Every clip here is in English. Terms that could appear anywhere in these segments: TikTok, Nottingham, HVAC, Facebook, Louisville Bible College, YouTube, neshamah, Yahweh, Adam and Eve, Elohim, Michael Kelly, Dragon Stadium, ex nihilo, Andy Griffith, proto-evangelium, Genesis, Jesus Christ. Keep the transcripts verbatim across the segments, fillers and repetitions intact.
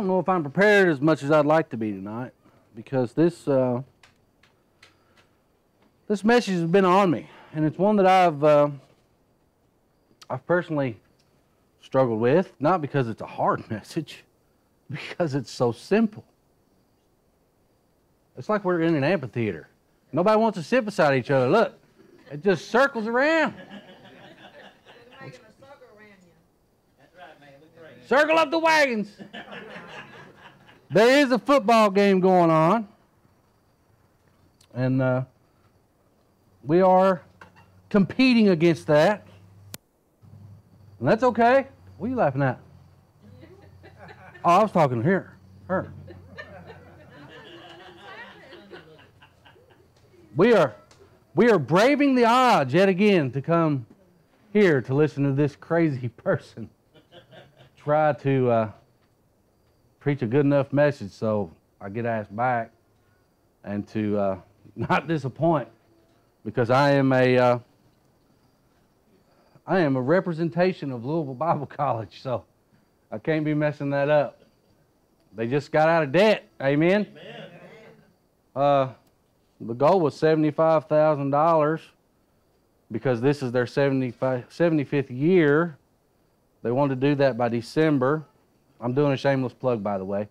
don't know if I'm prepared as much as I'd like to be tonight, because this uh, this message has been on me, and it's one that I've uh, I've personally struggled with. Not because it's a hard message, because it's so simple. It's like we're in an amphitheater. Nobody wants to sit beside each other. Look, it just circles around. We're making a circle around you. That's right, man. Look right. Circle up the wagons. There is a football game going on, and uh, we are competing against that, and that's okay. What are you laughing at? Oh, I was talking to her. Her. We are, we are braving the odds yet again to come here to listen to this crazy person try to uh, preach a good enough message so I get asked back, and to uh, not disappoint, because I am a uh, I am a representation of Louisville Bible College, so I can't be messing that up. They just got out of debt. Amen. Amen. Uh. The goal was seventy-five thousand dollars, because this is their seventy-fifth year. They wanted to do that by December. I'm doing a shameless plug, by the way.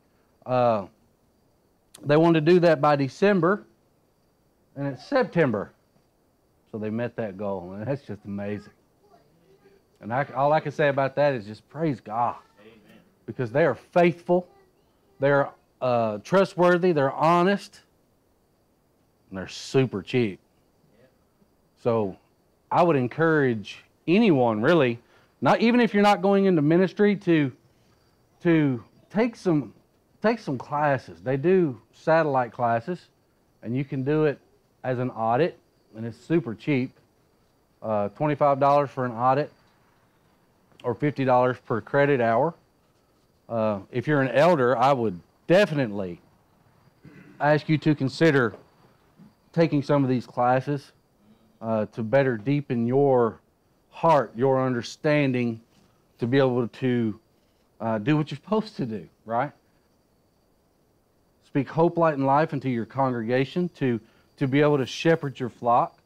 Uh, they wanted to do that by December, and it's September. So they met that goal, and that's just amazing. And I, all I can say about that is just praise God. Amen. Because they are faithful, they're uh, trustworthy, they're honest, and they're super cheap. So I would encourage anyone, really, not even if you're not going into ministry, to to take some take some classes. They do satellite classes, and you can do it as an audit, and it's super cheap. Uh, twenty-five dollars for an audit, or fifty dollars per credit hour. Uh, if you're an elder, I would definitely ask you to consider taking some of these classes uh, to better deepen your heart, your understanding, to be able to uh, do what you're supposed to do, right? Speak hope, light, and life into your congregation, to, to be able to shepherd your flock,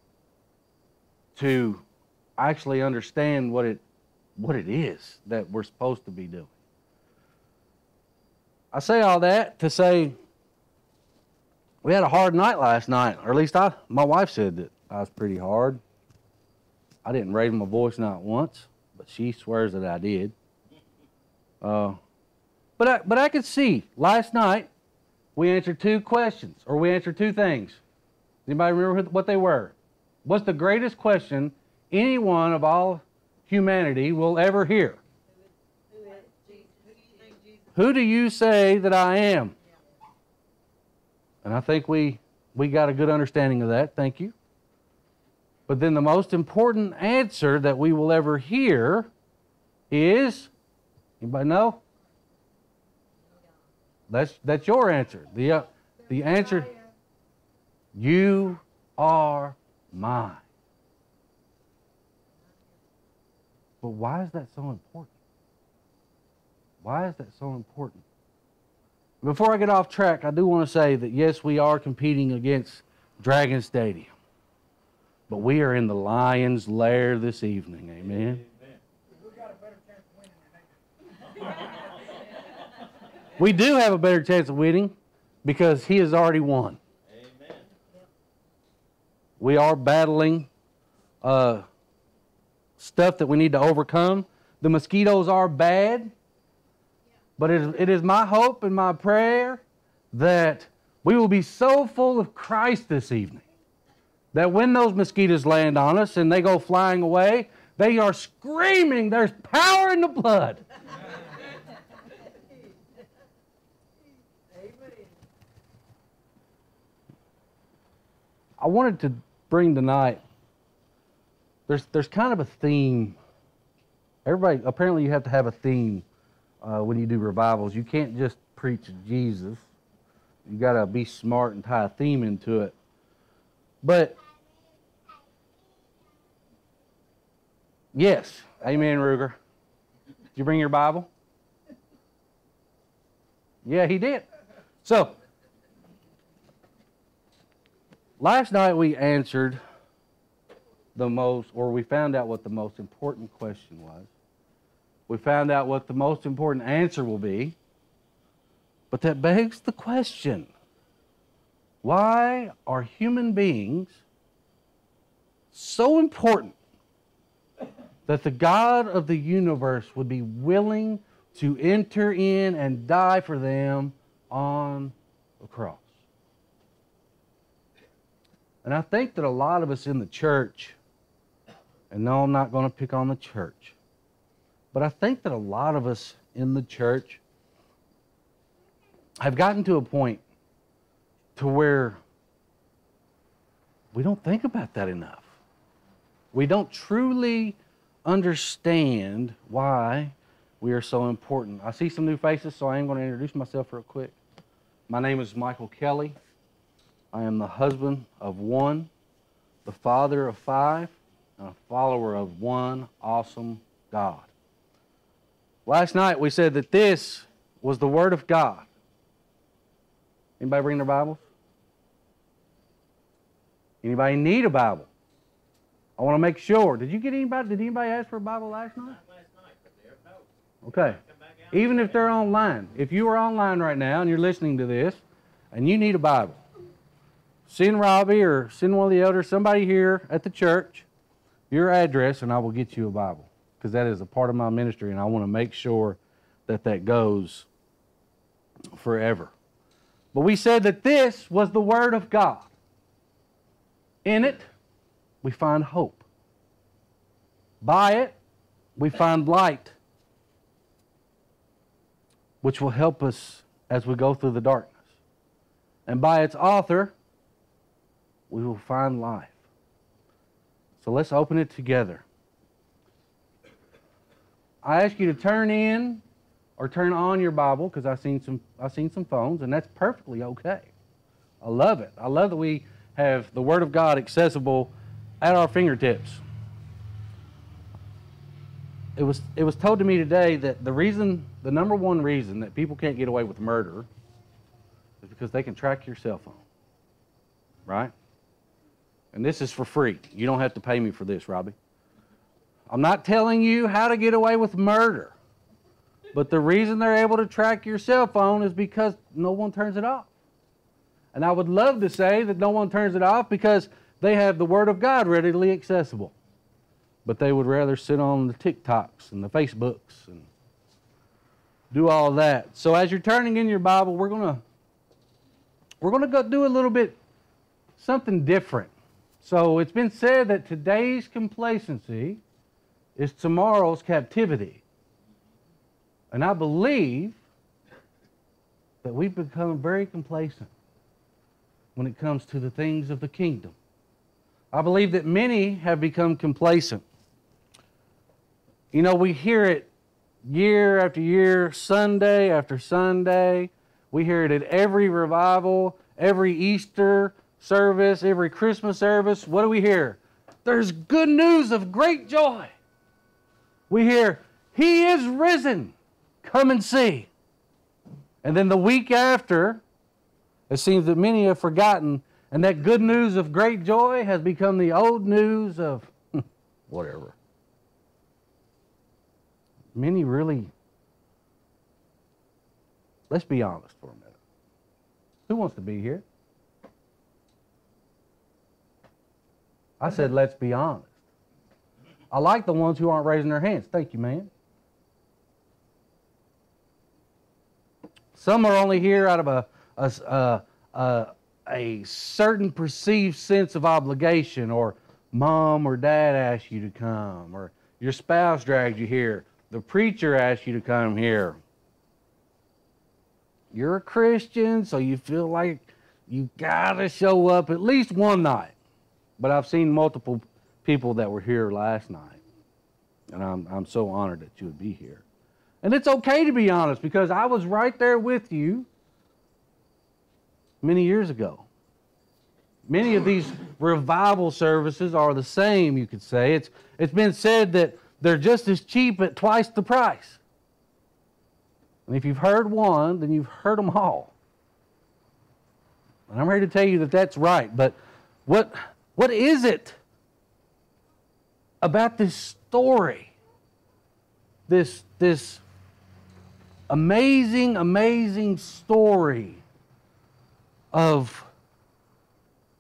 to actually understand what it, what it is that we're supposed to be doing. I say all that to say, we had a hard night last night, or at least I, my wife said that I was pretty hard. I didn't raise my voice not once, but she swears that I did. Uh, but, I, but I could see, last night, we answered two questions, or we answered two things. Anybody remember what they were? What's the greatest question anyone of all humanity will ever hear? Who do you say that I am? And I think we, we got a good understanding of that. Thank you. But then the most important answer that we will ever hear is, anybody know? That's, that's your answer. The, uh, the answer, you are mine. But why is that so important? Why is that so important? Before I get off track, I do want to say that, yes, we are competing against Dragon Stadium, but we are in the lion's lair this evening. Amen? We do have a better chance of winning, because he has already won. Amen. We are battling uh, stuff that we need to overcome. The mosquitoes are bad. But it is, it is my hope and my prayer that we will be so full of Christ this evening that when those mosquitoes land on us and they go flying away, they are screaming, "There's power in the blood." Amen. I wanted to bring tonight, there's, there's kind of a theme. Everybody, apparently you have to have a theme. Uh, when you do revivals, you can't just preach Jesus. You got to be smart and tie a theme into it. But, yes, amen, Ruger. Did you bring your Bible? Yeah, he did. So, last night we answered the most, or we found out what the most important question was. We found out what the most important answer will be. But that begs the question, why are human beings so important that the God of the universe would be willing to enter in and die for them on the cross? And I think that a lot of us in the church, and no, I'm not going to pick on the church, but I think that a lot of us in the church have gotten to a point to where we don't think about that enough. We don't truly understand why we are so important. I see some new faces, so I am going to introduce myself real quick. My name is Michael Kelly. I am the husband of one, the father of five, and a follower of one awesome God. Last night we said that this was the Word of God. Anybody bring their Bibles? Anybody need a Bible? I want to make sure. Did you get anybody? Did anybody ask for a Bible last night? Not last night, but there no. Okay. Even if they're online, if you are online right now and you're listening to this, and you need a Bible, send Robbie or send one of the elders, somebody here at the church, your address, and I will get you a Bible, because that is a part of my ministry, and I want to make sure that that goes forever. But we said that this was the Word of God. In it, we find hope. By it, we find light, which will help us as we go through the darkness. And by its author, we will find life. So let's open it together. I ask you to turn in or turn on your Bible, because I've seen some, I've seen some phones, and that's perfectly okay. I love it. I love that we have the Word of God accessible at our fingertips. It was, it was told to me today that the reason, the number one reason that people can't get away with murder is because they can track your cell phone, right? And this is for free. You don't have to pay me for this, Robbie. I'm not telling you how to get away with murder, but the reason they're able to track your cell phone is because no one turns it off. And I would love to say that no one turns it off because they have the Word of God readily accessible, but they would rather sit on the TikToks and the Facebooks and do all that. So as you're turning in your Bible, we're gonna we're gonna go do a little bit something different. So it's been said that today's complacency is tomorrow's captivity, and I believe that we've become very complacent when it comes to the things of the kingdom. I believe that many have become complacent. You know, we hear it year after year, Sunday after Sunday. We hear it at every revival, every Easter service, every Christmas service. What do we hear? There's good news of great joy. We hear, He is risen. Come and see. And then the week after, it seems that many have forgotten, and that good news of great joy has become the old news of whatever. Many really, let's be honest for a minute. Who wants to be here? I said, let's be honest. I like the ones who aren't raising their hands. Thank you, man. Some are only here out of a, a, a, a a certain perceived sense of obligation, or mom or dad asked you to come, or your spouse dragged you here, the preacher asked you to come here. You're a Christian, so you feel like you gotta show up at least one night. But I've seen multiple people that were here last night, and I'm, I'm so honored that you would be here. And it's okay to be honest, because I was right there with you many years ago. Many of these revival services are the same, you could say. It's, it's been said that they're just as cheap at twice the price. And if you've heard one, then you've heard them all. And I'm here to tell you that that's right. But what, what is it about this story, this, this amazing, amazing story of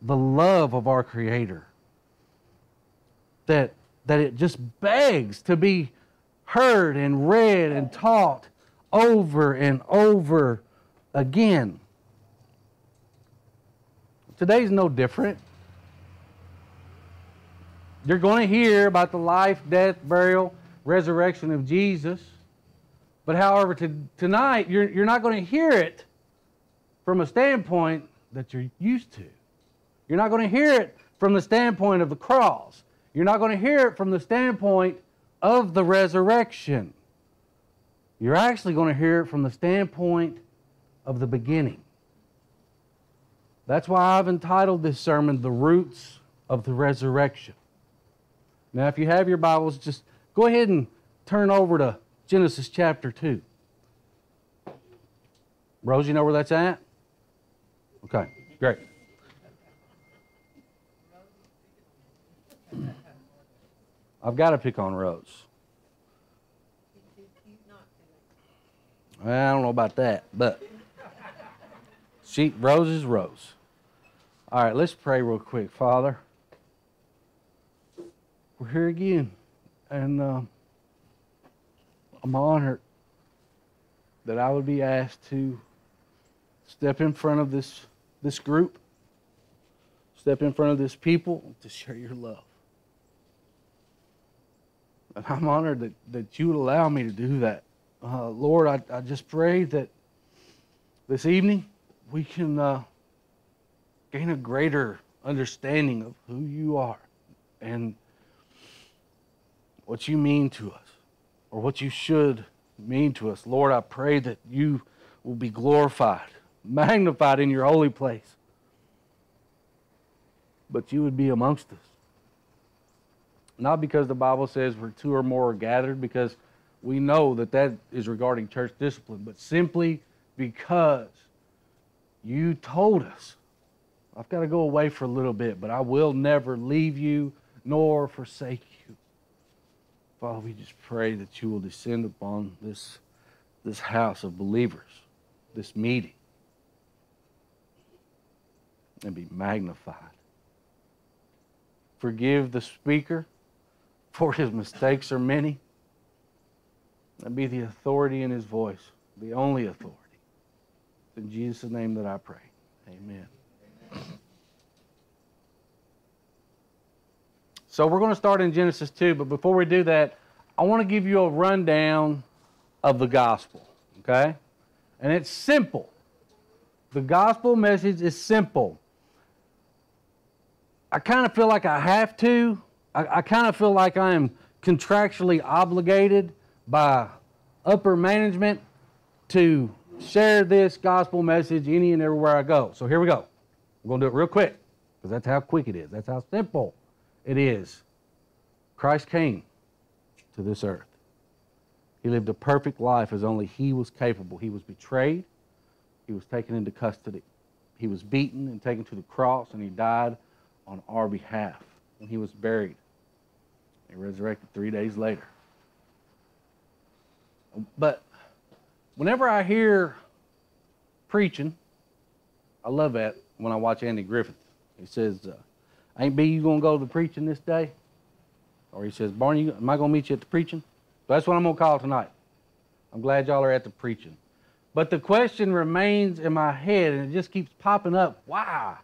the love of our Creator, that, that it just begs to be heard and read and taught over and over again? Today's no different. You're going to hear about the life, death, burial, resurrection of Jesus. But however, to, tonight, you're, you're not going to hear it from a standpoint that you're used to. You're not going to hear it from the standpoint of the cross. You're not going to hear it from the standpoint of the resurrection. You're actually going to hear it from the standpoint of the beginning. That's why I've entitled this sermon, The Roots of the Resurrection. Now, if you have your Bibles, just go ahead and turn over to Genesis chapter two. Rose, you know where that's at? Okay, great. I've got to pick on Rose. I don't know about that, but she, Rose is Rose. All right, let's pray real quick. Father, we're here again, and uh, I'm honored that I would be asked to step in front of this, this group, step in front of this people to share your love. And I'm honored that, that you would allow me to do that. Uh, Lord, I, I just pray that this evening we can uh, gain a greater understanding of who you are and what you mean to us, or what you should mean to us. Lord, I pray that you will be glorified, magnified in your holy place, but you would be amongst us. Not because the Bible says we're two or more are gathered, because we know that that is regarding church discipline, but simply because you told us, I've got to go away for a little bit, but I will never leave you nor forsake you. Father, we just pray that you will descend upon this, this house of believers, this meeting, and be magnified. Forgive the speaker, for his mistakes are many, and be the authority in his voice, the only authority. In Jesus' name that I pray, amen. Amen. So we're going to start in Genesis two, but before we do that, I want to give you a rundown of the gospel, okay? And it's simple. The gospel message is simple. I kind of feel like I have to, I, I kind of feel like I am contractually obligated by upper management to share this gospel message any and everywhere I go. So here we go. We're going to do it real quick because that's how quick it is. That's how simple it is. Christ came to this earth. He lived a perfect life as only he was capable. He was betrayed. He was taken into custody. He was beaten and taken to the cross, and he died on our behalf. And he was buried and resurrected three days later. But whenever I hear preaching, I love that when I watch Andy Griffith. He says, uh, ain't B, you going to go to the preaching this day? Or he says, Barney, am I going to meet you at the preaching? So that's what I'm going to call tonight. I'm glad y'all are at the preaching. But the question remains in my head, and it just keeps popping up. Why?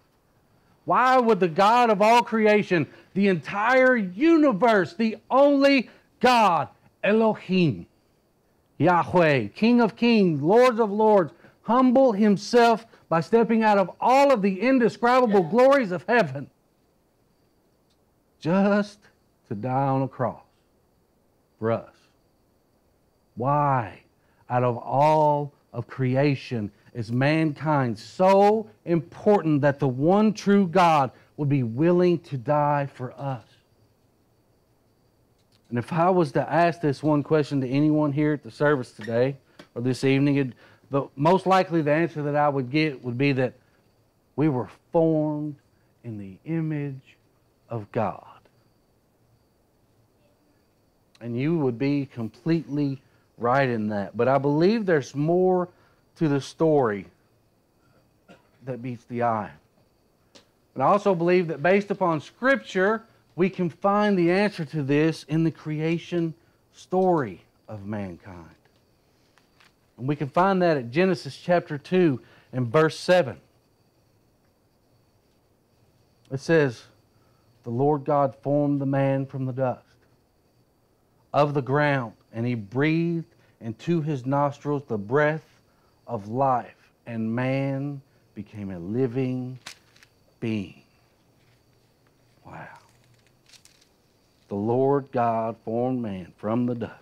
Why would the God of all creation, the entire universe, the only God, Elohim, Yahweh, King of kings, Lords of lords, humble himself by stepping out of all of the indescribable glories of heaven just to die on a cross for us? Why, out of all of creation, is mankind so important that the one true God would be willing to die for us? And if I was to ask this one question to anyone here at the service today, or this evening, it, the, most likely the answer that I would get would be that we were formed in the image of God. And you would be completely right in that. But I believe there's more to the story that meets the eye. And I also believe that based upon Scripture, we can find the answer to this in the creation story of mankind. And we can find that at Genesis chapter two and verse seven. It says, "The Lord God formed the man from the dust of the ground, and he breathed into his nostrils the breath of life, and man became a living being." Wow. The Lord God formed man from the dust,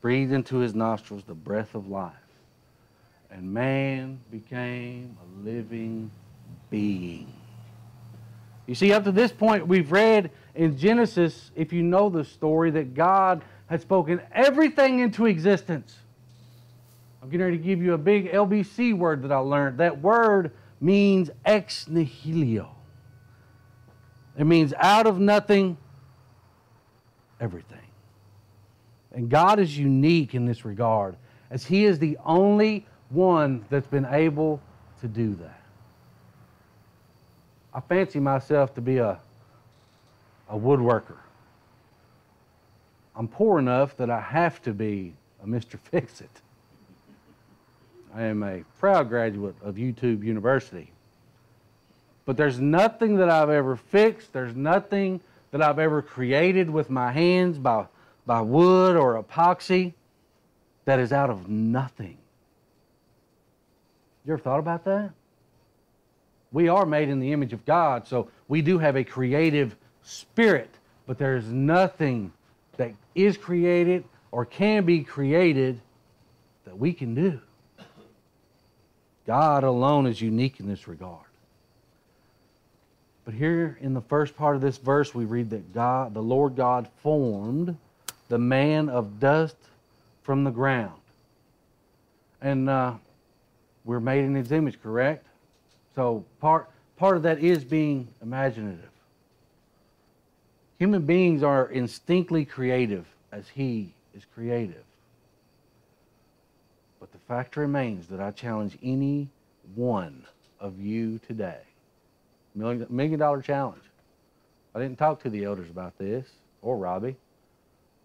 breathed into his nostrils the breath of life, and man became a living being. You see, up to this point, we've read in Genesis, if you know the story, that God had spoken everything into existence. I'm getting ready to give you a big L B C word that I learned. That word means ex nihilo. It means out of nothing, everything. And God is unique in this regard, as He is the only one that's been able to do that. I fancy myself to be a, a woodworker. I'm poor enough that I have to be a Mister Fix-It. I am a proud graduate of YouTube University. But there's nothing that I've ever fixed. There's nothing that I've ever created with my hands by, by wood or epoxy that is out of nothing. You ever thought about that? We are made in the image of God, so we do have a creative spirit, but there is nothing that is created or can be created that we can do. God alone is unique in this regard. But here in the first part of this verse, we read that God, the Lord God, formed the man of dust from the ground. And uh, we're made in His image, correct? So part, part of that is being imaginative. Human beings are instinctively creative as He is creative. But the fact remains that I challenge any one of you today. Million, million dollar challenge. I didn't talk to the elders about this, or Robbie.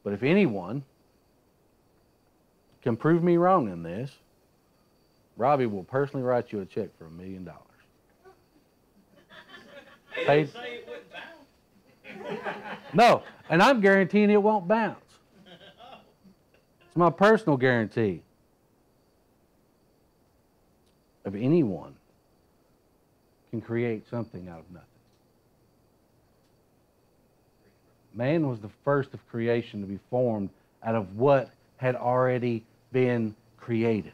But if anyone can prove me wrong in this, Robbie will personally write you a check for a million dollars. Paid. No, and I'm guaranteeing it won't bounce. It's my personal guarantee. If anyone can create something out of nothing. Man was the first of creation to be formed out of what had already been created.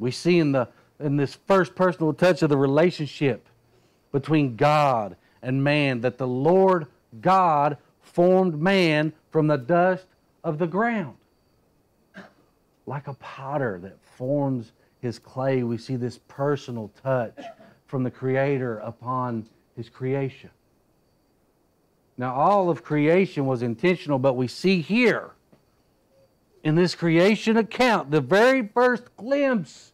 We see in the in this first personal touch of the relationship between God and man, that the Lord God formed man from the dust of the ground. Like a potter that forms his clay, we see this personal touch from the Creator upon His creation. Now, all of creation was intentional, but we see here in this creation account the very first glimpse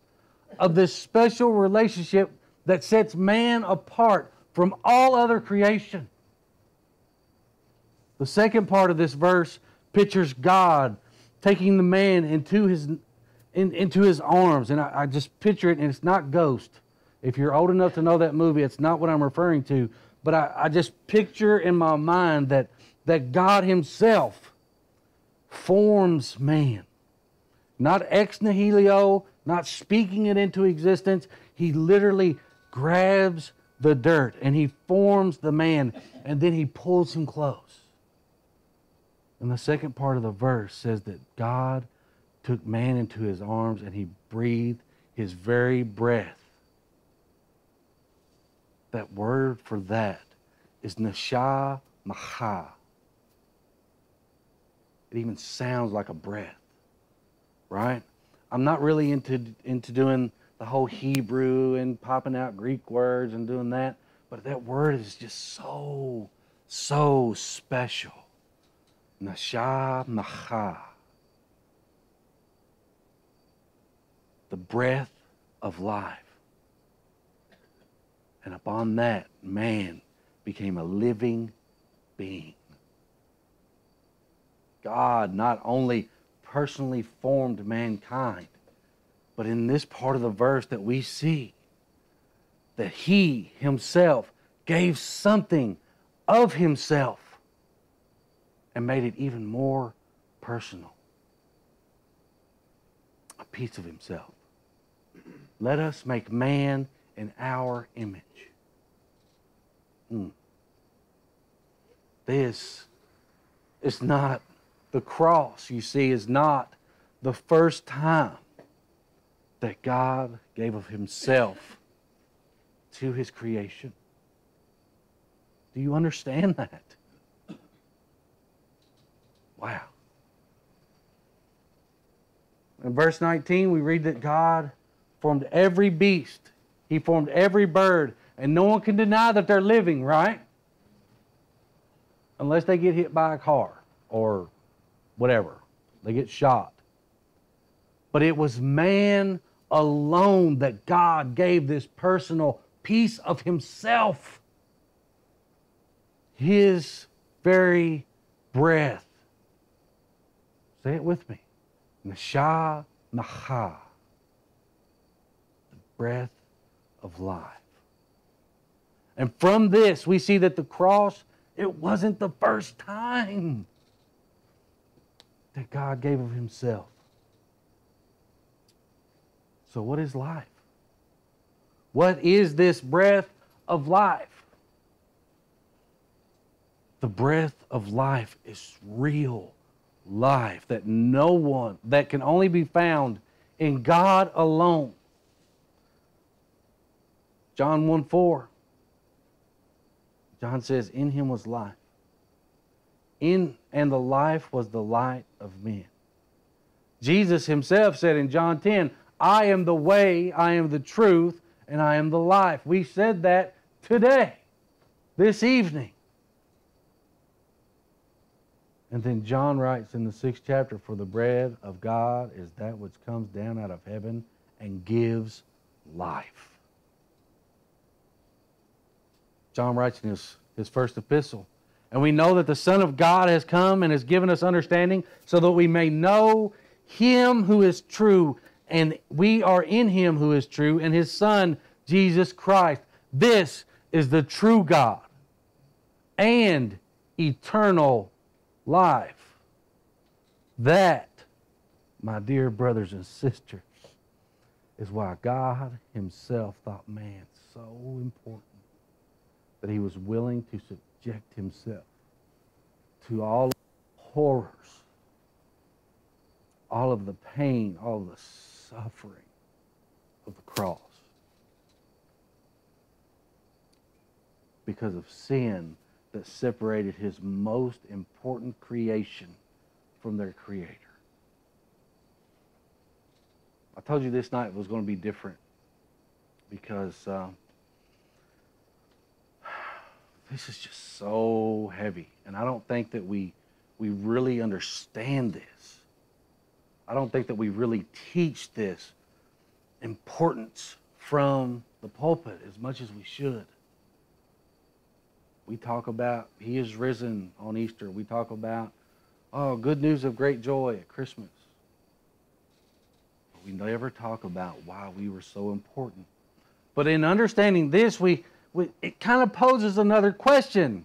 of this special relationship that sets man apart from all other creation. The second part of this verse pictures God taking the man into his, in, into his arms. And I, I just picture it, and it's not Ghost. If you're old enough to know that movie, it's not what I'm referring to. But I, I just picture in my mind that, that God Himself forms man. Not ex nihilo, not speaking it into existence. He literally grabs the dirt and He forms the man, and then He pulls him close. And the second part of the verse says that God took man into His arms and He breathed His very breath. That word for that is neshamah. It even sounds like a breath, right? I'm not really into, into doing the whole Hebrew and popping out Greek words and doing that, but that word is just so, so special. Neshamah. The breath of life. And upon that, man became a living being. God not only personally formed mankind, but in this part of the verse that we see, that he himself gave something of himself and made it even more personal. A piece of himself. Let us make man in our image. Mm. This is not the cross, you see, is not the first time that God gave of himself to his creation. Do you understand that? Wow. In verse nineteen, we read that God formed every beast. He formed every bird. And no one can deny that they're living, right? Unless they get hit by a car or whatever. They get shot. But it was man alone that God gave this personal piece of himself. His very breath. Say it with me. Neshamah. The breath of life. And from this, we see that the cross, it wasn't the first time that God gave of himself. So what is life? What is this breath of life? The breath of life is real life that no one, that can only be found in God alone. John one four. John says, in him was life. In and the life was the light of men. Jesus himself said in John ten, I am the way, I am the truth, and I am the life. We said that today, this evening. And then John writes in the sixth chapter, for the bread of God is that which comes down out of heaven and gives life. John writes in his, his first epistle, and we know that the Son of God has come and has given us understanding so that we may know him who is true, and we are in him who is true, and his Son, Jesus Christ. This is the true God and eternal life. That, my dear brothers and sisters, is why God himself thought man so important. That he was willing to subject himself to all horrors, all of the pain, all of the suffering of the cross. Because of sin that separated his most important creation from their creator. I told you this night was going to be different because uh, this is just so heavy, and I don't think that we, we really understand this. I don't think that we really teach this importance from the pulpit as much as we should. We talk about he is risen on Easter. We talk about, oh, good news of great joy at Christmas. But we never talk about why we were so important. But in understanding this, we... it kind of poses another question.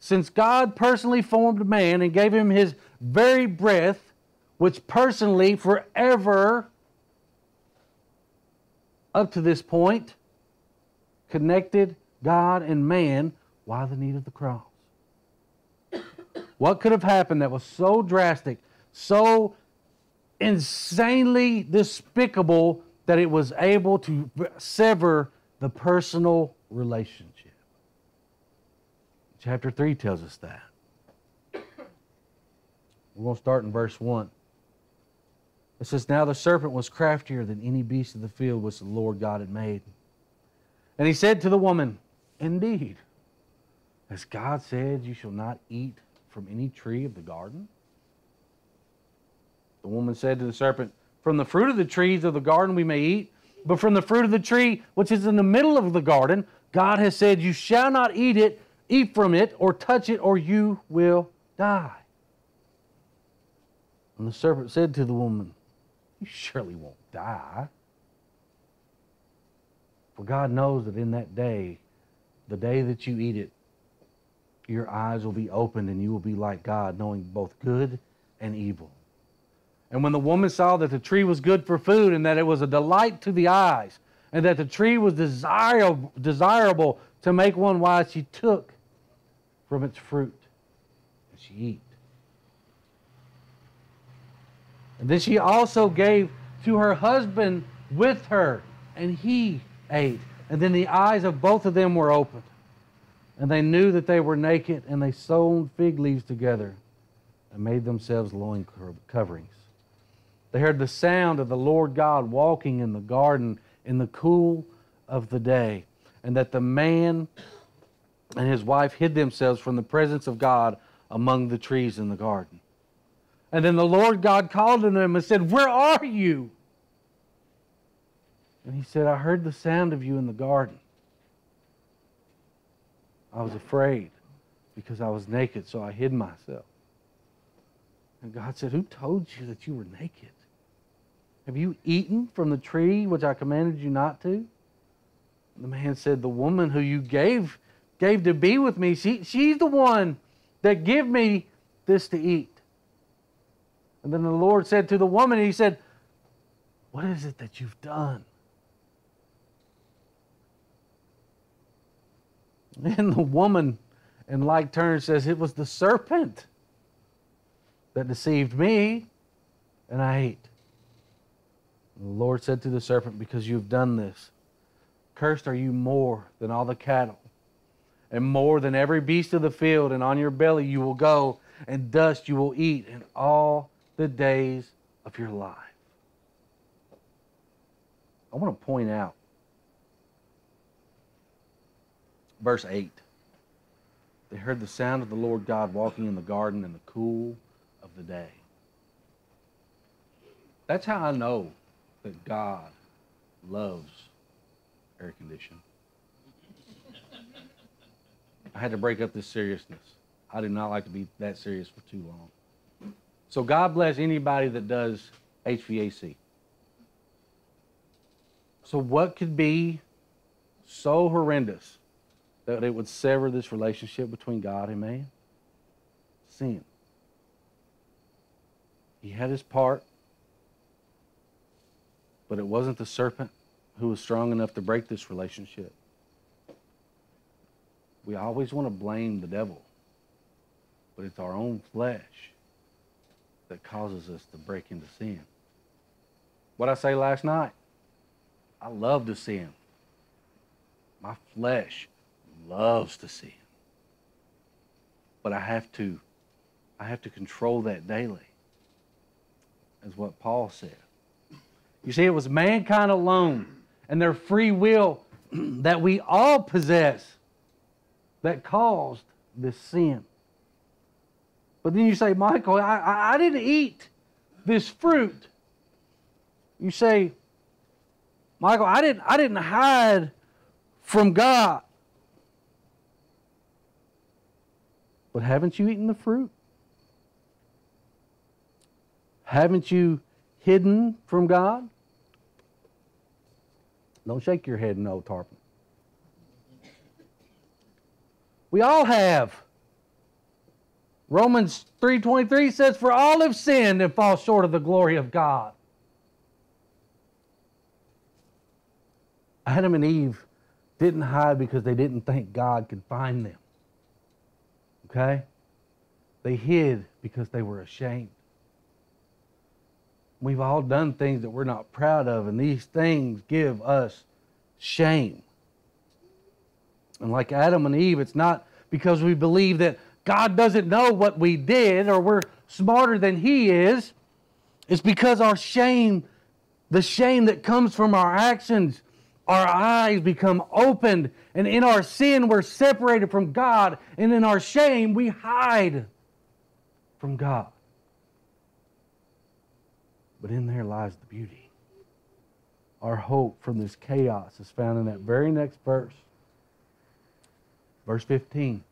Since God personally formed man and gave him his very breath, which personally forever, up to this point, connected God and man, why the need of the cross? What could have happened that was so drastic, so insanely despicable that it was able to sever the personal relationship? Chapter three tells us that. We're going to start in verse one. It says, "Now the serpent was craftier than any beast of the field which the Lord God had made. And he said to the woman, Indeed, as God said, you shall not eat from any tree of the garden? The woman said to the serpent, From the fruit of the trees of the garden we may eat, but from the fruit of the tree which is in the middle of the garden, God has said, You shall not eat it, eat from it, or touch it, or you will die. And the serpent said to the woman, You surely won't die. For God knows that in that day, the day that you eat it, your eyes will be opened and you will be like God, knowing both good and evil. And when the woman saw that the tree was good for food and that it was a delight to the eyes and that the tree was desirable, desirable to make one wise, she took from its fruit and she ate. And then she also gave to her husband with her, and he ate. And then the eyes of both of them were opened, and they knew that they were naked, and they sewed fig leaves together and made themselves loin coverings. They heard the sound of the Lord God walking in the garden in the cool of the day, and that the man and his wife hid themselves from the presence of God among the trees in the garden. And then the Lord God called to them and said, Where are you? And he said, I heard the sound of you in the garden. I was afraid because I was naked, so I hid myself. And God said, Who told you that you were naked? Have you eaten from the tree which I commanded you not to? And the man said, The woman who you gave, gave to be with me, she, she's the one that gave me this to eat. And then the Lord said to the woman, He said, What is it that you've done? And the woman, in like turn, says, It was the serpent that deceived me, and I ate. And the Lord said to the serpent, Because you've done this, cursed are you more than all the cattle, and more than every beast of the field, and on your belly you will go, and dust you will eat, and all the days of your life." I want to point out verse eight. They heard the sound of the Lord God walking in the garden in the cool of the day. That's how I know that God loves air conditioning. I had to break up this seriousness. I do not like to be that serious for too long. So God bless anybody that does H V A C. So what could be so horrendous that it would sever this relationship between God and man? Sin. He had his part, but it wasn't the serpent who was strong enough to break this relationship. We always want to blame the devil, but it's our own flesh that causes us to break into sin. What I say last night, I love to sin. My flesh loves to sin. But I have to, I have to control that daily, is what Paul said. You see, it was mankind alone and their free will that we all possess that caused this sin. But then you say, Michael, I, I, I didn't eat this fruit. You say, Michael, I didn't, I didn't hide from God. But haven't you eaten the fruit? Haven't you hidden from God? Don't shake your head no, Tarpon. We all have. Romans three twenty-three says, For all have sinned and fall short of the glory of God. Adam and Eve didn't hide because they didn't think God could find them. Okay? They hid because they were ashamed. We've all done things that we're not proud of, and these things give us shame. And like Adam and Eve, it's not because we believe that God doesn't know what we did or we're smarter than He is, it's because our shame, the shame that comes from our actions, our eyes become opened, and in our sin we're separated from God, and in our shame we hide from God. But in there lies the beauty. Our hope from this chaos is found in that very next verse. Verse fifteen.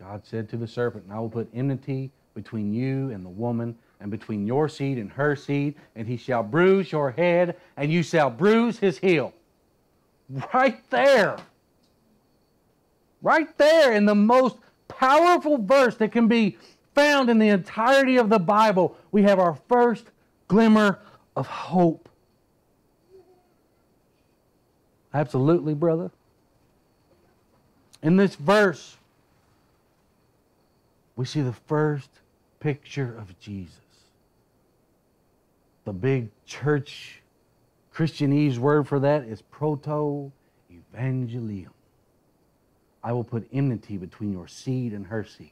God said to the serpent, "And I will put enmity between you and the woman, and between your seed and her seed, and he shall bruise your head, and you shall bruise his heel." Right there. Right there in the most powerful verse that can be found in the entirety of the Bible, we have our first glimmer of hope. Absolutely, brother. In this verse, we see the first picture of Jesus. The big church Christianese word for that is proto-evangelium. I will put enmity between your seed and her seed.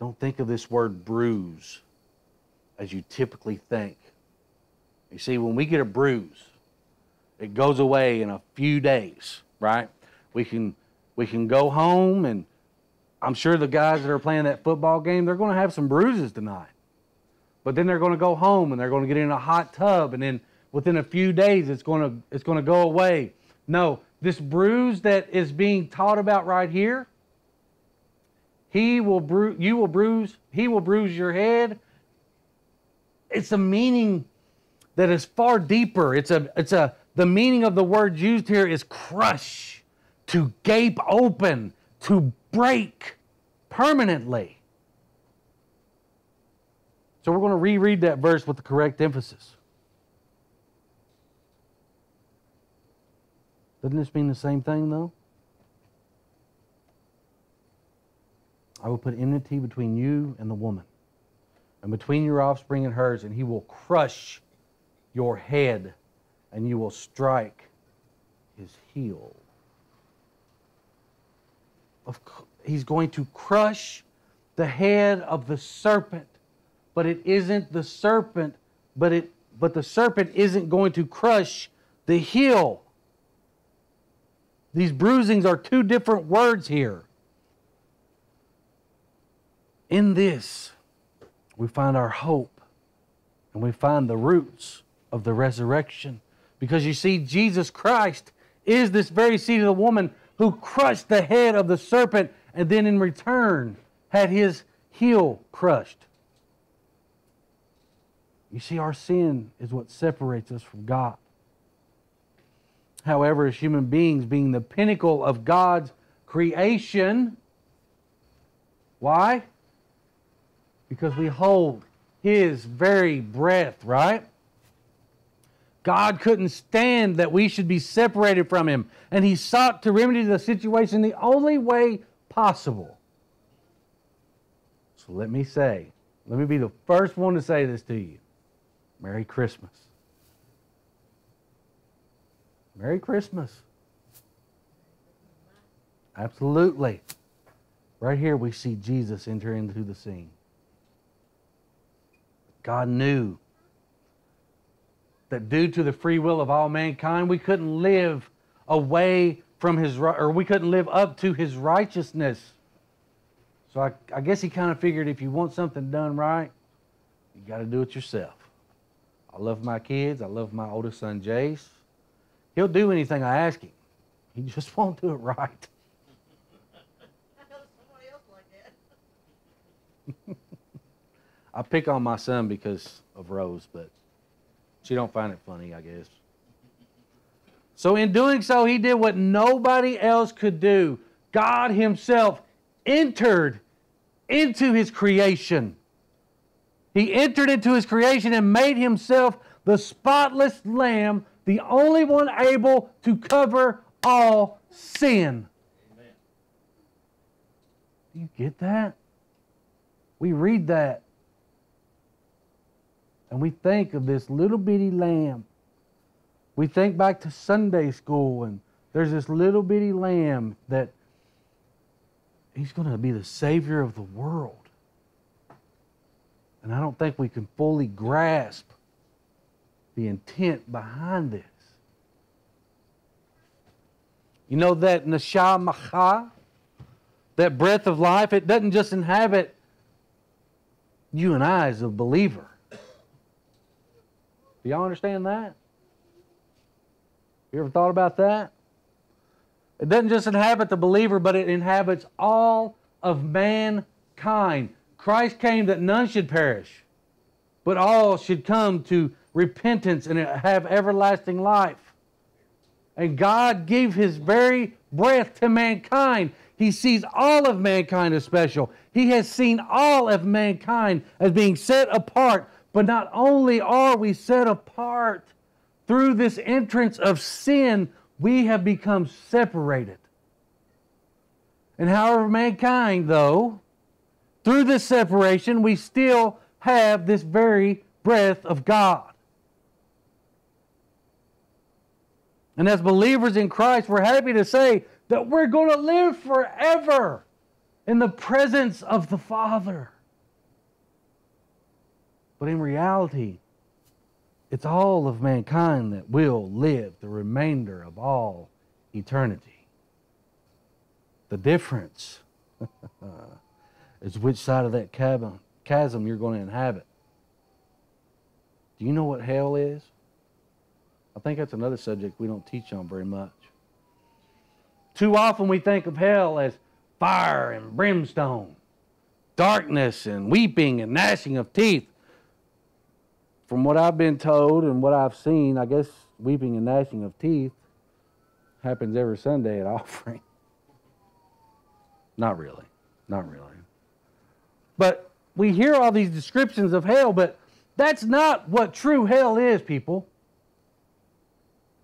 Don't think of this word bruise as you typically think. You see, when we get a bruise, it goes away in a few days, right? We can, we can go home, and I'm sure the guys that are playing that football game, they're going to have some bruises tonight. But then they're going to go home, and they're going to get in a hot tub, and then within a few days it's going to, it's going to go away. No, this bruise that is being taught about right here, he will bru- you will bruise, he will bruise your head. It's a meaning that is far deeper. It's a, it's a, the meaning of the word used here is crush, to gape open, to break permanently. So we're going to reread that verse with the correct emphasis. Doesn't this mean the same thing, though? I will put enmity between you and the woman, and between your offspring and hers, and he will crush your head, and you will strike his heel. Of, he's going to crush the head of the serpent, but it isn't the serpent, but it but the serpent isn't going to crush the heel. These bruisings are two different words here. In this, we find our hope, and we find the roots of the resurrection, because you see, Jesus Christ is this very seed of the woman who crushed the head of the serpent, and then in return had his heel crushed. You see, our sin is what separates us from God. However, as human beings, being the pinnacle of God's creation, why? Because we hold His very breath, right? God couldn't stand that we should be separated from Him, and He sought to remedy the situation the only way possible. So let me say, let me be the first one to say this to you. Merry Christmas. Merry Christmas. Absolutely. Right here we see Jesus enter into the scene. God knew that due to the free will of all mankind, we couldn't live away from His, or we couldn't live up to His righteousness. So I, I guess He kind of figured, if you want something done right, you got to do it yourself. I love my kids. I love my oldest son, Jace. He'll do anything I ask him. He just won't do it right. I know somebody else like that. I pick on my son because of Rose, but she don't find it funny, I guess. So in doing so, He did what nobody else could do. God Himself entered into His creation. He entered into His creation and made Himself the spotless Lamb, the only one able to cover all sin. Amen. Do you get that? We read that, and we think of this little bitty lamb. We think back to Sunday school, and there's this little bitty lamb that He's going to be the Savior of the world. And I don't think we can fully grasp the intent behind this. You know that neshamah, that breath of life, it doesn't just inhabit you and I as a believer. Do y'all understand that? You ever thought about that? It doesn't just inhabit the believer, but it inhabits all of mankind. Christ came that none should perish, but all should come to repentance and have everlasting life. And God gave His very breath to mankind. He sees all of mankind as special. He has seen all of mankind as being set apart. But not only are we set apart, through this entrance of sin, we have become separated. And however, mankind, though, through this separation, we still have this very breath of God. And as believers in Christ, we're happy to say that we're going to live forever in the presence of the Father. But in reality, it's all of mankind that will live the remainder of all eternity. The difference is which side of that chasm you're going to inhabit. Do you know what hell is? I think that's another subject we don't teach on very much. Too often we think of hell as fire and brimstone, darkness and weeping and gnashing of teeth. From what I've been told and what I've seen, I guess weeping and gnashing of teeth happens every Sunday at offering. Not really. Not really. But we hear all these descriptions of hell, but that's not what true hell is, people.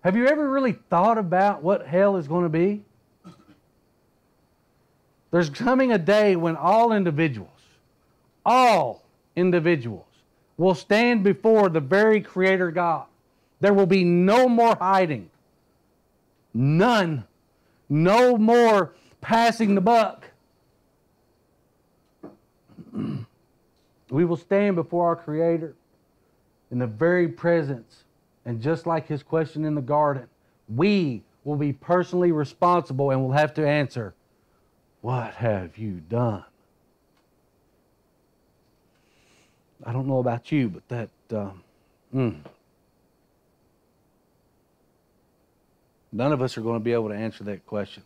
Have you ever really thought about what hell is going to be? There's coming a day when all individuals, all individuals, will stand before the very Creator God. There will be no more hiding. None. No more passing the buck. We will stand before our Creator in the very presence, and just like His question in the garden, we will be personally responsible and will have to answer, "What have you done?" I don't know about you, but that, um, mm, none of us are going to be able to answer that question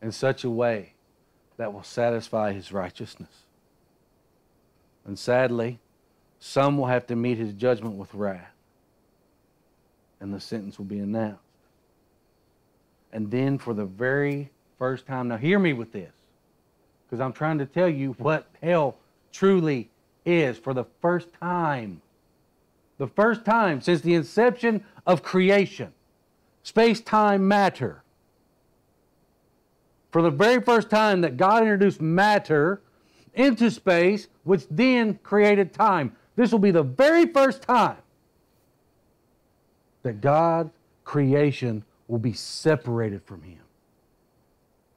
in such a way that will satisfy His righteousness. And sadly, some will have to meet His judgment with wrath, and the sentence will be announced. And then for the very first time, now hear me with this, because I'm trying to tell you what hell truly is. Is for the first time, the first time since the inception of creation, space, time, matter. For the very first time that God introduced matter into space, which then created time. This will be the very first time that God's creation will be separated from Him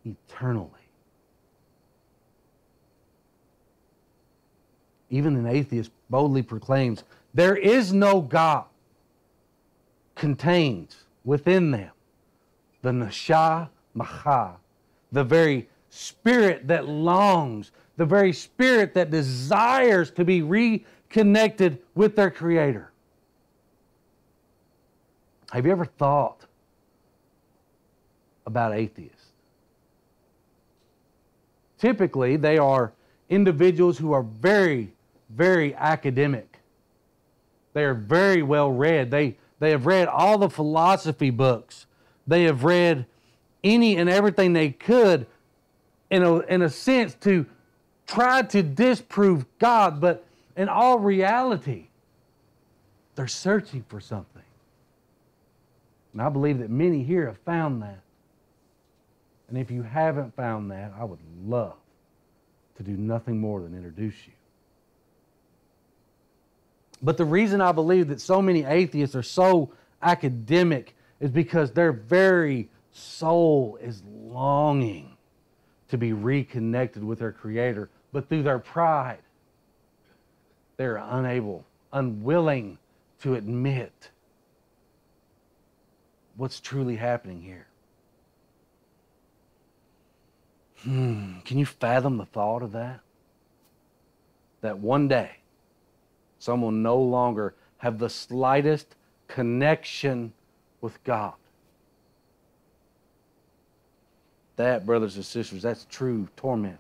eternally. Even an atheist boldly proclaims there is no God, contains within them the neshamah, the very spirit that longs, the very spirit that desires to be reconnected with their Creator. Have you ever thought about atheists? Typically, they are individuals who are very very academic. They are very well read. They, they have read all the philosophy books. They have read any and everything they could in a, in a sense to try to disprove God, but in all reality, they're searching for something. And I believe that many here have found that. And if you haven't found that, I would love to do nothing more than introduce you. But the reason I believe that so many atheists are so academic is because their very soul is longing to be reconnected with their Creator. But through their pride, they're unable, unwilling to admit what's truly happening here. Hmm, can you fathom the thought of that? That one day, some will no longer have the slightest connection with God. That, brothers and sisters, that's true torment.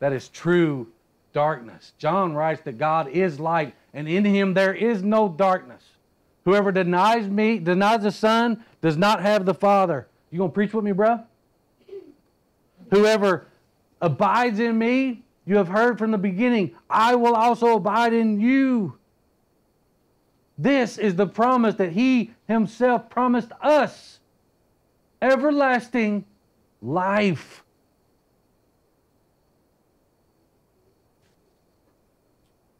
That is true darkness. John writes that God is light, and in him there is no darkness. Whoever denies me, denies the Son, does not have the Father. You gonna preach with me, bro? Whoever abides in me, you have heard from the beginning, I will also abide in you. This is the promise that he himself promised us. Everlasting life.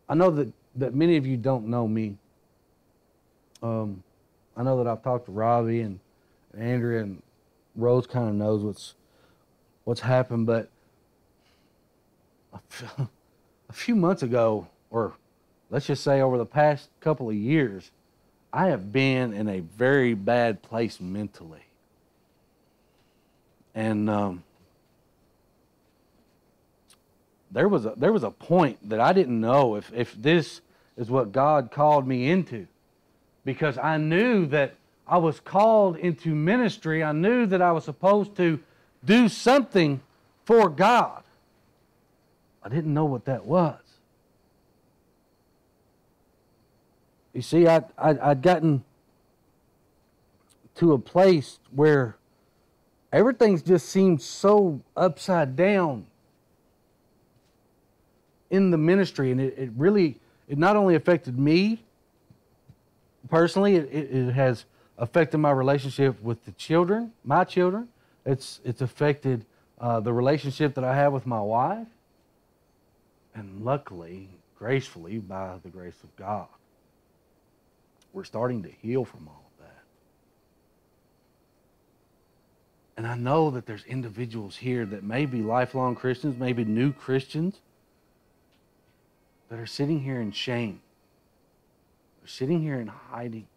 I know that, that many of you don't know me. Um, I know that I've talked to Robbie and Andrea, and Rose kind of knows what's, what's happened, but a few months ago, or let's just say over the past couple of years, I have been in a very bad place mentally. And um, there was a, there was a point that I didn't know if, if this is what God called me into, because I knew that I was called into ministry. I knew that I was supposed to do something for God. I didn't know what that was. You see, I, I, I'd gotten to a place where everything just seemed so upside down in the ministry. And it, it really, it not only affected me personally, it, it, it has affected my relationship with the children, my children. It's, it's affected uh, the relationship that I have with my wife. And luckily, gracefully, by the grace of God, we're starting to heal from all of that. And I know that there's individuals here that may be lifelong Christians, maybe new Christians, that are sitting here in shame. They're sitting here in hiding.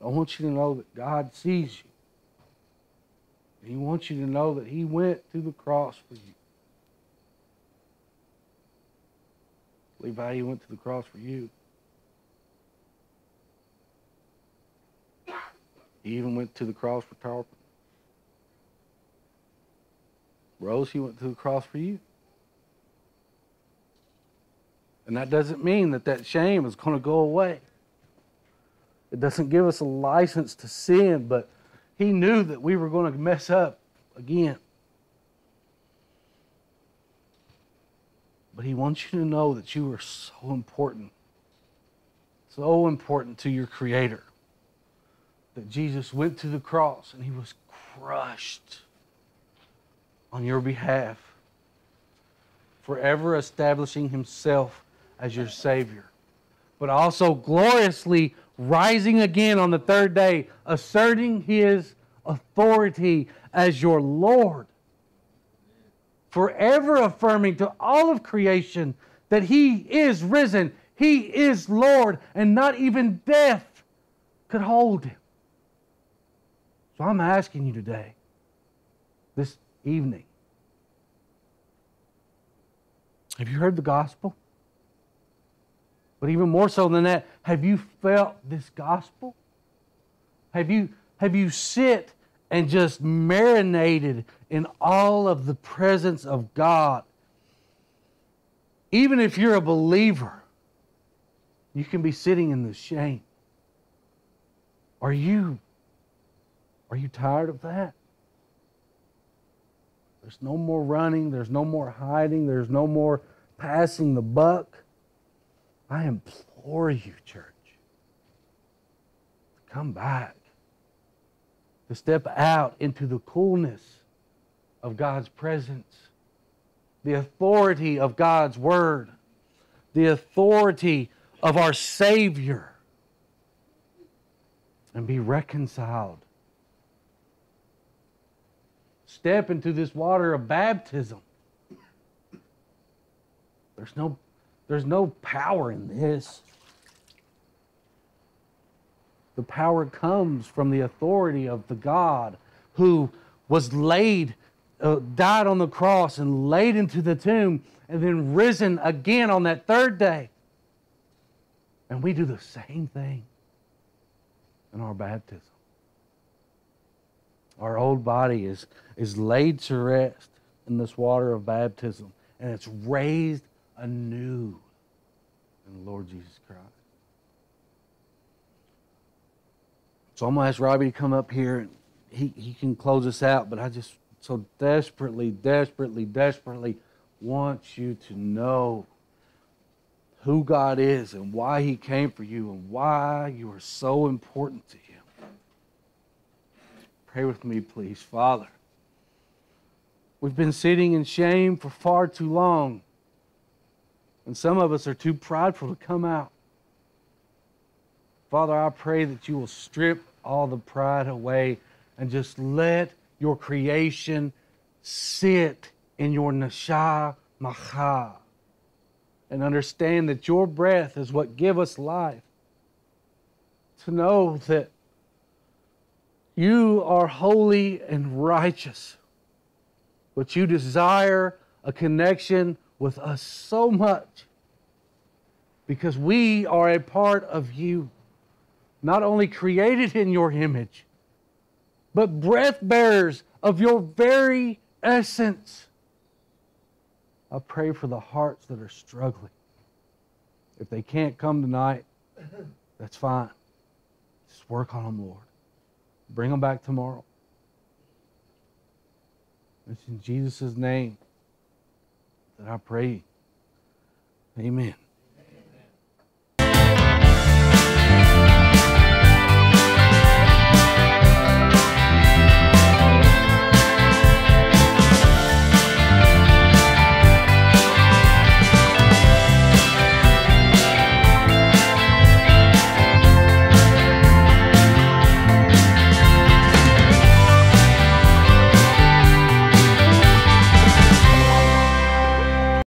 But I want you to know that God sees you. And he wants you to know that he went to the cross for you. Levi, he went to the cross for you. He even went to the cross for Tarleton. Rose, he went to the cross for you. And that doesn't mean that that shame is going to go away. It doesn't give us a license to sin, but he knew that we were going to mess up again. But he wants you to know that you are so important, so important to your Creator, that Jesus went to the cross and he was crushed on your behalf, forever establishing himself as your Savior, but also gloriously rising again on the third day, asserting his authority as your Lord. Forever affirming to all of creation that he is risen, he is Lord, and not even death could hold him. So I'm asking you today, this evening, have you heard the gospel? But even more so than that, have you felt this gospel? Have you, have you sit and just marinated in all of the presence of God? Even if you're a believer, you can be sitting in the shame. Are you, are you tired of that? There's no more running. There's no more hiding. There's no more passing the buck. I implore you, church, to come back, to step out into the coolness of God's presence, the authority of God's Word, the authority of our Savior, and be reconciled step into this water of baptism. There's no, there's no power in this. The power comes from the authority of the God who was laid, uh, died on the cross and laid into the tomb and then risen again on that third day. And we do the same thing in our baptism. Our old body is, is laid to rest in this water of baptism, and it's raised anew in the Lord Jesus Christ. So I'm going to ask Robbie to come up here, and he, he can close us out, but I just so desperately, desperately, desperately want you to know who God is and why He came for you and why you are so important to Him. Pray with me, please. Father, we've been sitting in shame for far too long, and some of us are too prideful to come out. Father, I pray that you will strip all the pride away and just let your creation sit in your neshamah and understand that your breath is what gives us life. To know that you are holy and righteous, but you desire a connection with us so much because we are a part of you, not only created in your image, but breath bearers of your very essence. I pray for the hearts that are struggling. If they can't come tonight, that's fine. Just work on them, Lord. Bring them back tomorrow. It's in Jesus' name that I pray. Amen.